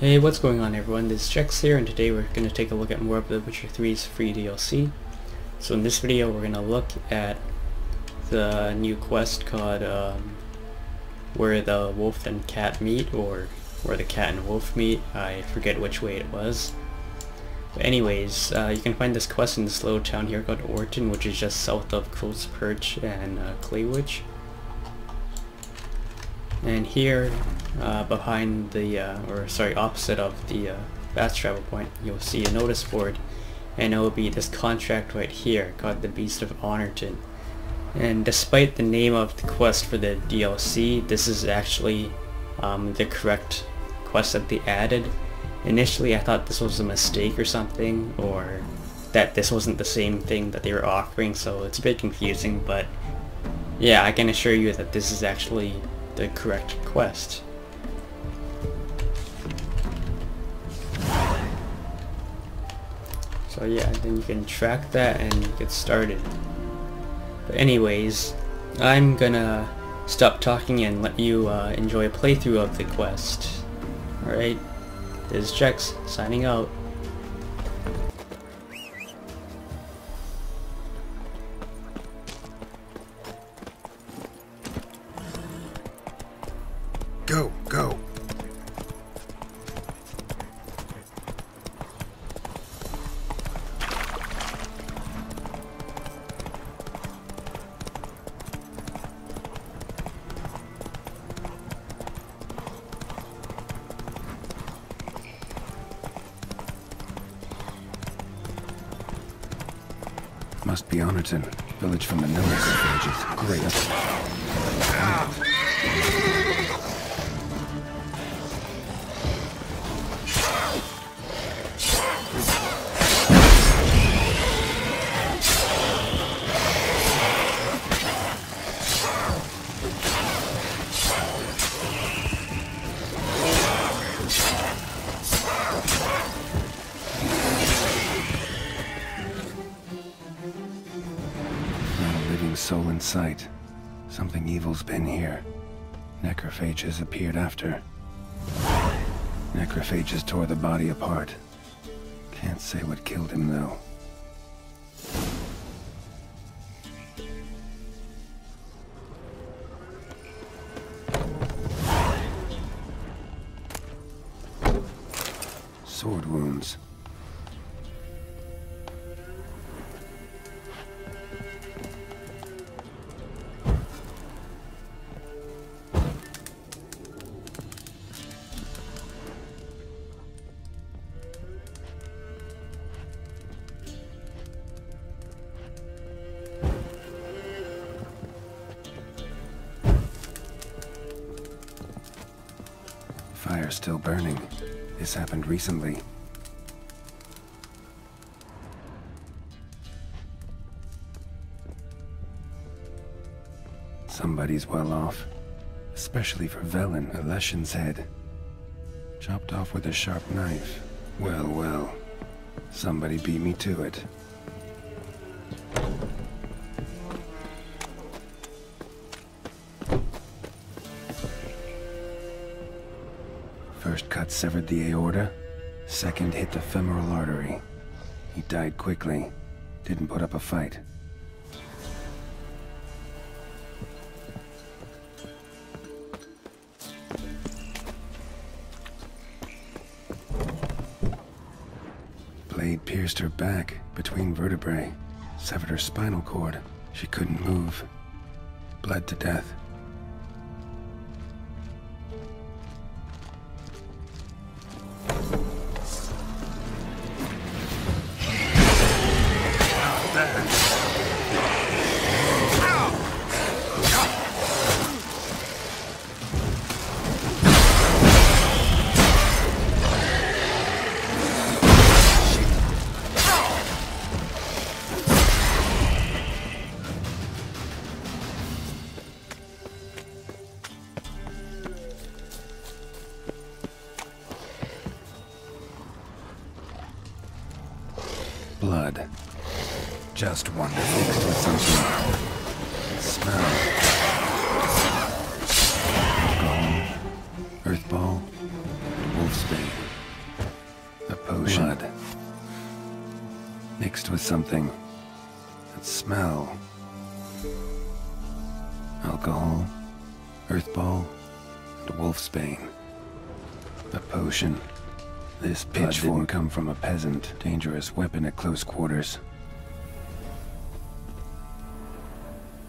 Hey, what's going on everyone? This is Jex here, and today we're going to take a look at more of The Witcher 3's free DLC. So in this video we're going to look at the new quest called Where the Wolf and Cat Meet, or Where the Cat and Wolf Meet. I forget which way it was. But anyways, you can find this quest in this little town here called Orton, which is just south of Crow's Perch and Claywich. And here, behind the, opposite of the fast travel point, you'll see a notice board, and it will be this contract right here, called the Beast of Honorton. And despite the name of the quest for the DLC, this is actually the correct quest that they added. Initially I thought this was a mistake or something, or that this wasn't the same thing that they were offering, so it's a bit confusing, but yeah, I can assure you that this is actually the correct quest. So yeah, then you can track that and get started. But anyways, I'm gonna stop talking and let you enjoy a playthrough of the quest. Alright, this is Jex, signing out. Go, go. Must be Honorton, village from the Nelica. Great. Soul in sight. Something evil's been here. Necrophages appeared after. Necrophages tore the body apart. Can't say what killed him though. Sword wounds. Fire still burning. This happened recently. Somebody's well off, especially for Velen, a Leshen's head. Chopped off with a sharp knife. Well, well. Somebody beat me to it. First cut severed the aorta, second hit the femoral artery. He died quickly, didn't put up a fight. Blade pierced her back between vertebrae, severed her spinal cord. She couldn't move, bled to death. Blood. Just one mixed with something. Smell. Alcohol. Earthball. Wolfsbane. mixed with something. That smell. Alcohol, earthball, and wolfsbane. A potion. This pitchfork didn't come from a peasant. Dangerous weapon at close quarters.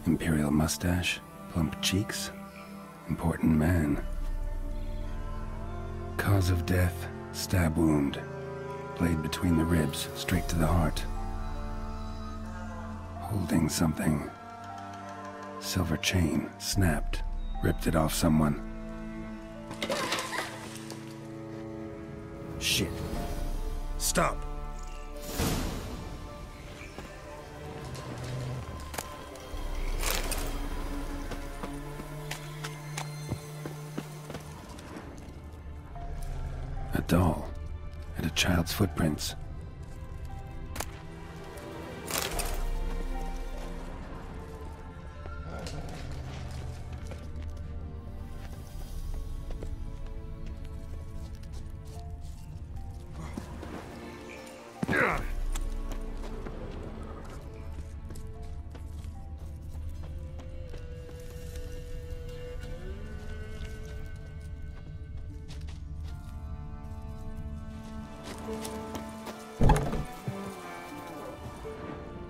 Imperial mustache, plump cheeks, important man. Cause of death, stab wound. Blade between the ribs, straight to the heart. Holding something. Silver chain, snapped. Ripped it off someone. Shit. Stop. A doll. And a child's footprints.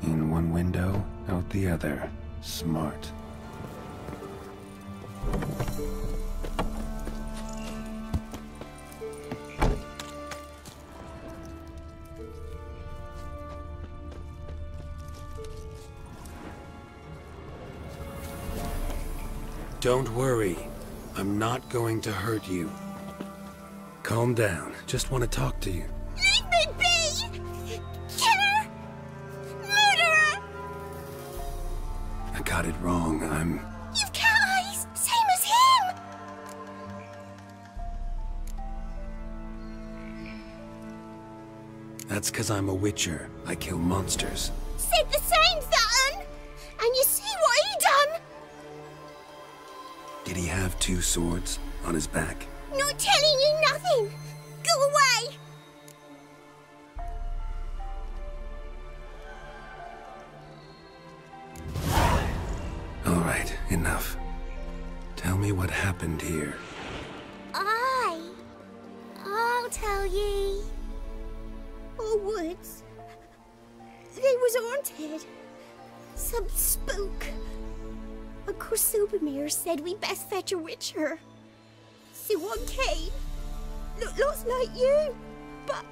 In one window, out the other. Smart. Don't worry. I'm not going to hurt you. Calm down. Just want to talk to you. Leave me be! Killer! Murderer! I got it wrong. I'm... You've cat eyes! Same as him! That's 'cause I'm a witcher. I kill monsters. Said the same, Sutton! And you see what he done? Did he have two swords on his back? Not telling you nothing! Go away! Alright, enough. Tell me what happened here. I'll tell ye. Our woods. They was haunted. Some spook. Uncle Subomir said we best fetch a witcher. See one K. Looks like you, but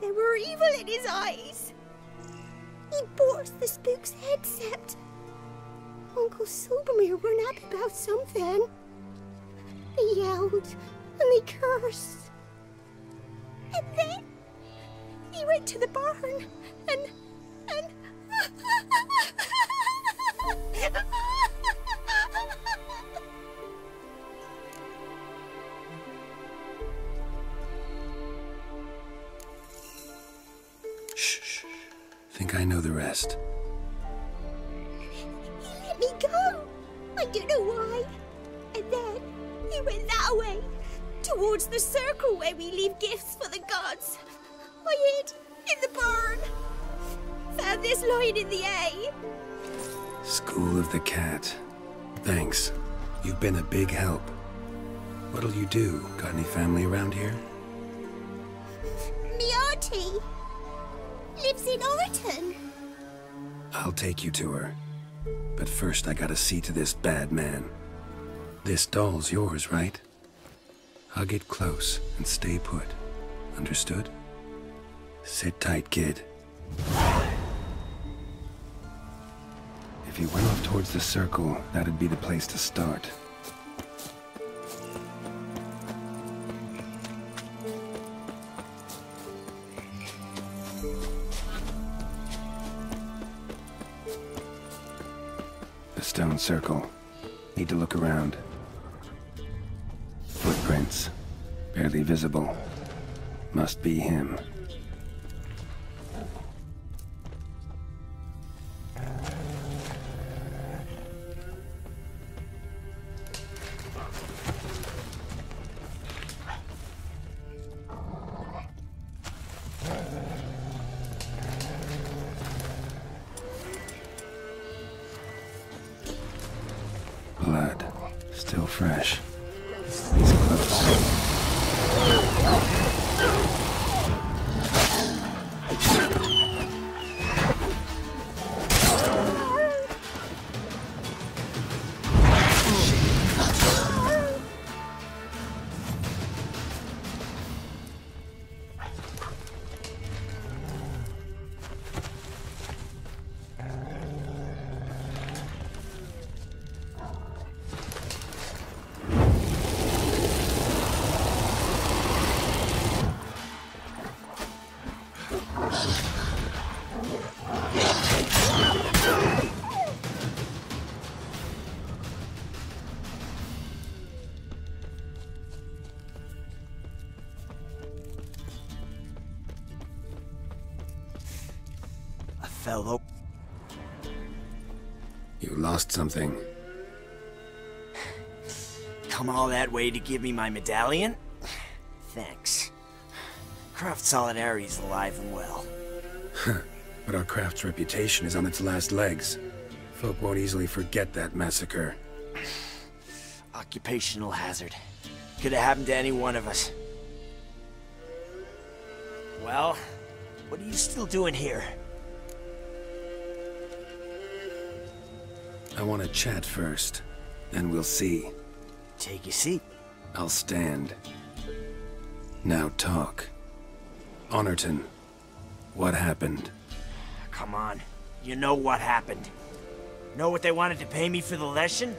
there were evil in his eyes. He bought the spook's head, except Uncle Subomir run up about something. They yelled and they cursed. And then he went to the barn and Think I know the rest. He let me go. I don't know why. And then he went that way, towards the circle where we leave gifts for the gods. I hid in the barn. Found this line in the hay. School of the Cat. Thanks. You've been a big help. What'll you do? Got any family around here? Me auntie. Lives in Orton. I'll take you to her. But first I gotta see to this bad man. This doll's yours, right? Hug it close and stay put. Understood? Sit tight, kid. If you went off towards the circle, that'd be the place to start. Stone circle. Need to look around. Footprints. Barely visible. Must be him. Still fresh. He's close. You lost something. Come all that way to give me my medallion? Thanks. Craft Solidarity's alive and well. But our craft's reputation is on its last legs. Folk won't easily forget that massacre. Occupational hazard. Could have happened to any one of us. Well, what are you still doing here? I want to chat first, then we'll see. Take your seat. I'll stand. Now talk. Honorton, what happened? Come on, you know what happened. Know what they wanted to pay me for the Leshen?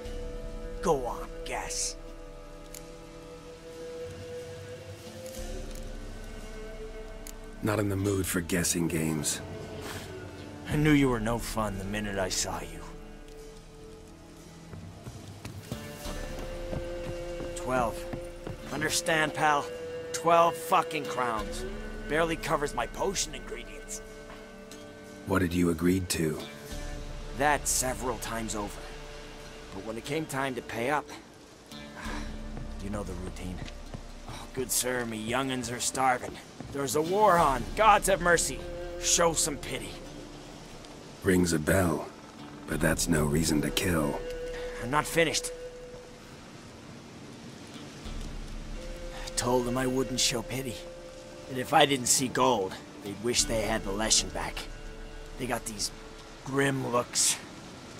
Go on, guess. Not in the mood for guessing games. I knew you were no fun the minute I saw you. 12. Understand, pal? 12 fucking crowns. Barely covers my potion ingredients. What had you agreed to? That several times over. But when it came time to pay up... You know the routine. Oh, good sir, me young'uns are starving. There's a war on. Gods have mercy. Show some pity. Rings a bell, but that's no reason to kill. I'm not finished. Told them I wouldn't show pity. And if I didn't see gold, they'd wish they had the Leshen back. They got these grim looks.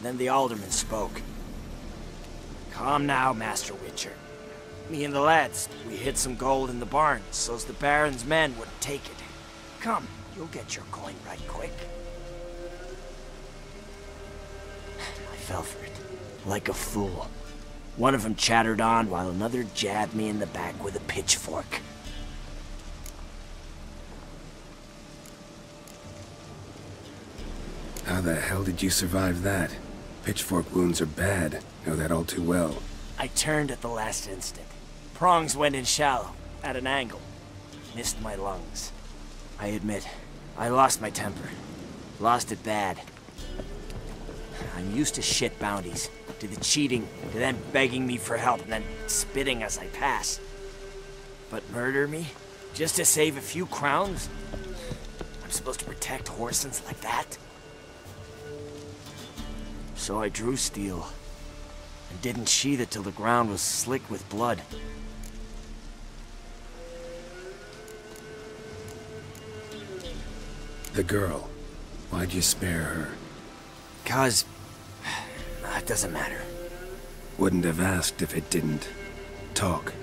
Then the alderman spoke. Calm now, Master Witcher. Me and the lads, we hid some gold in the barn, so's the Baron's men wouldn't take it. Come, you'll get your coin right quick. I fell for it, like a fool. One of them chattered on, while another jabbed me in the back with a pitchfork. How the hell did you survive that? Pitchfork wounds are bad. Know that all too well. I turned at the last instant. Prongs went in shallow, at an angle. Missed my lungs. I admit, I lost my temper. Lost it bad. I'm used to shit bounties. To the cheating, to them begging me for help, and then spitting as I pass. But murder me? Just to save a few crowns? I'm supposed to protect Horsons like that? So I drew steel, and didn't sheathe it till the ground was slick with blood. The girl, why'd you spare her? 'Cause... It doesn't matter. Wouldn't have asked if it didn't. Talk.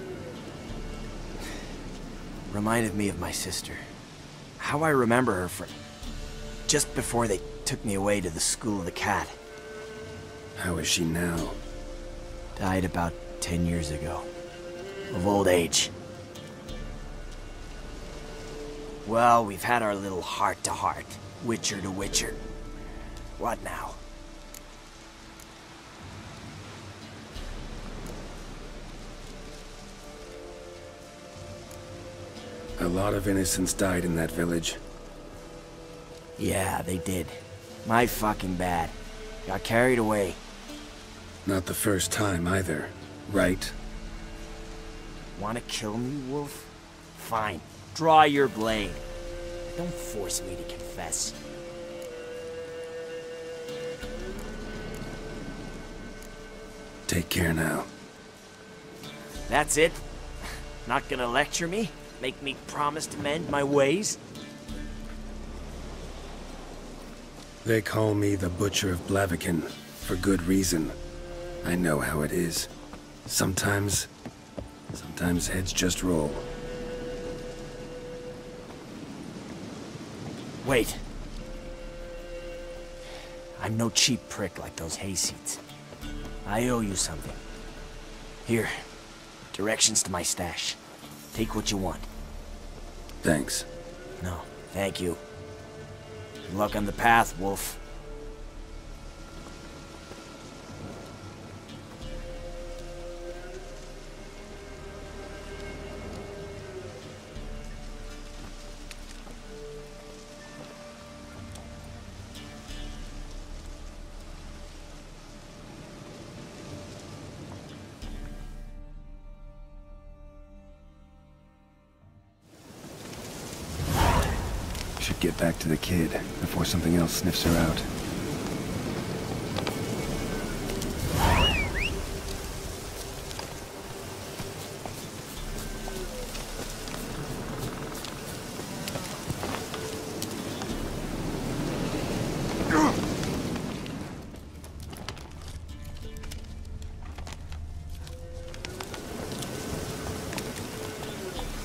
Reminded me of my sister. How I remember her from... just before they took me away to the School of the Cat. How is she now? Died about 10 years ago. Of old age. Well, we've had our little heart-to-heart. Witcher to Witcher. What now? A lot of innocents died in that village. Yeah, they did. My fucking bad. Got carried away. Not the first time either, right? Wanna kill me, Wolf? Fine. Draw your blade. Don't force me to confess. Take care now. That's it? Not gonna lecture me? Make me promise to mend my ways? They call me the Butcher of Blaviken, for good reason. I know how it is. Sometimes heads just roll. Wait. I'm no cheap prick like those hayseeds. I owe you something. Here, directions to my stash. Take what you want. Thanks. No, thank you. Good luck on the path, Wolf. Get back to the kid before something else sniffs her out.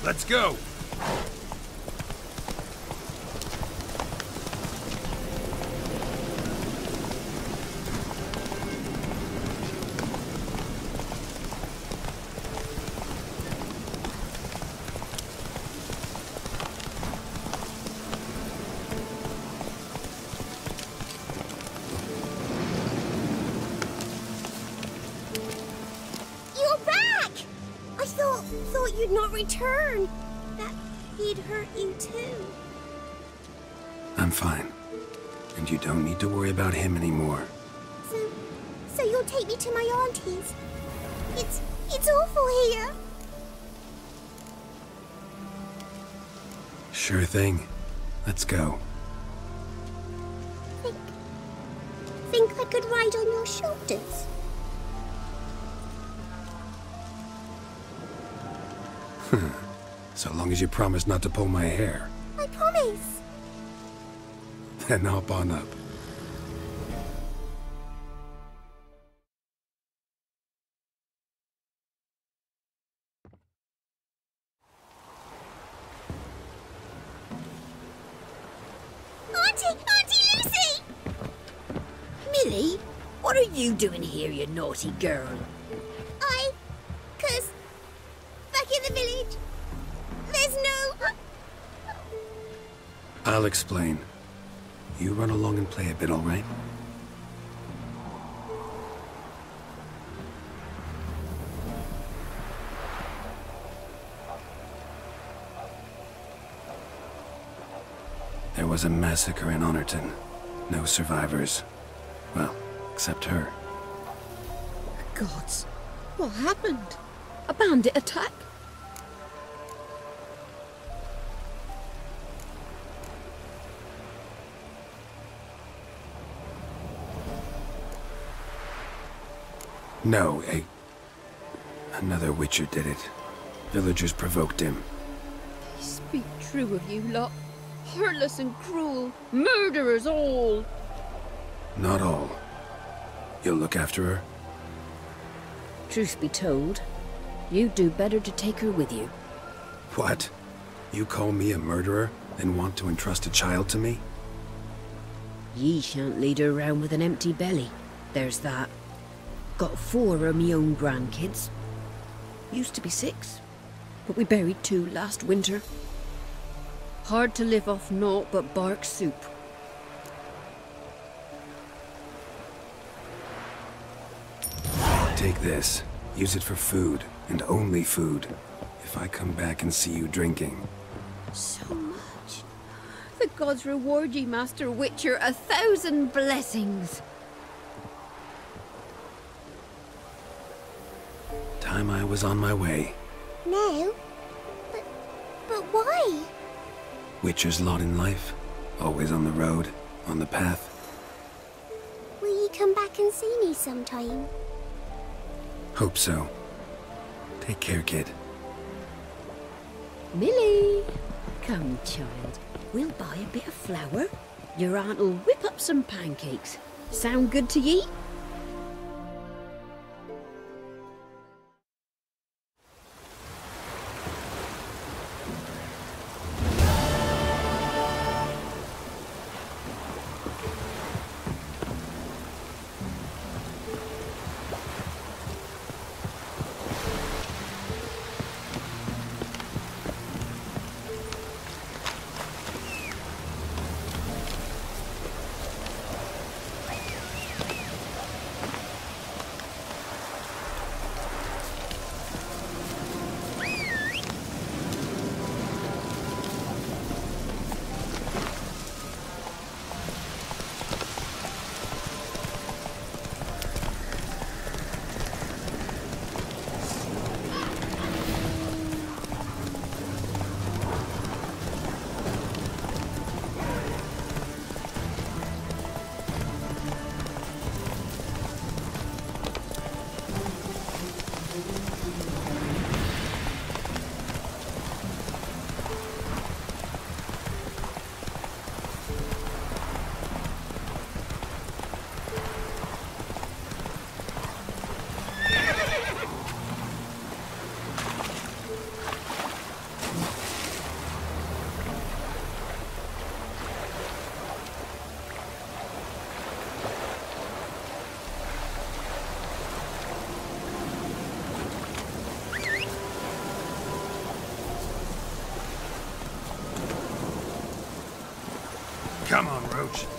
Let's go! You'd not return. That he'd hurt you too. I'm fine. And you don't need to worry about him anymore. So you'll take me to my auntie's. It's awful here. Sure thing. Let's go. Think I could ride on your shoulders? So long as you promise not to pull my hair. I promise. Then hop on up. Auntie Lucy! Millie, what are you doing here, you naughty girl? I'll explain. You run along and play a bit, all right? There was a massacre in Honorton. No survivors. Well, except her. Gods, what happened? A bandit attack? No, another witcher did it. Villagers provoked him. They speak true of you lot. Heartless and cruel. Murderers all. Not all. You'll look after her? Truth be told, you'd do better to take her with you. What? You call me a murderer and want to entrust a child to me? Ye shan't lead her around with an empty belly. There's that. Got 4 of my own grandkids. Used to be 6, but we buried 2 last winter. Hard to live off naught but bark soup. Take this. Use it for food, and only food. If I come back and see you drinking. So much. The gods reward ye, Master Witcher. 1,000 blessings. I was on my way. No, but why? Witcher's lot in life. Always on the road, on the path. Will you come back and see me sometime? Hope so. Take care, kid. Millie! Come, child. We'll buy a bit of flour. Your aunt'll whip up some pancakes. Sound good to ye? Come on, Roach.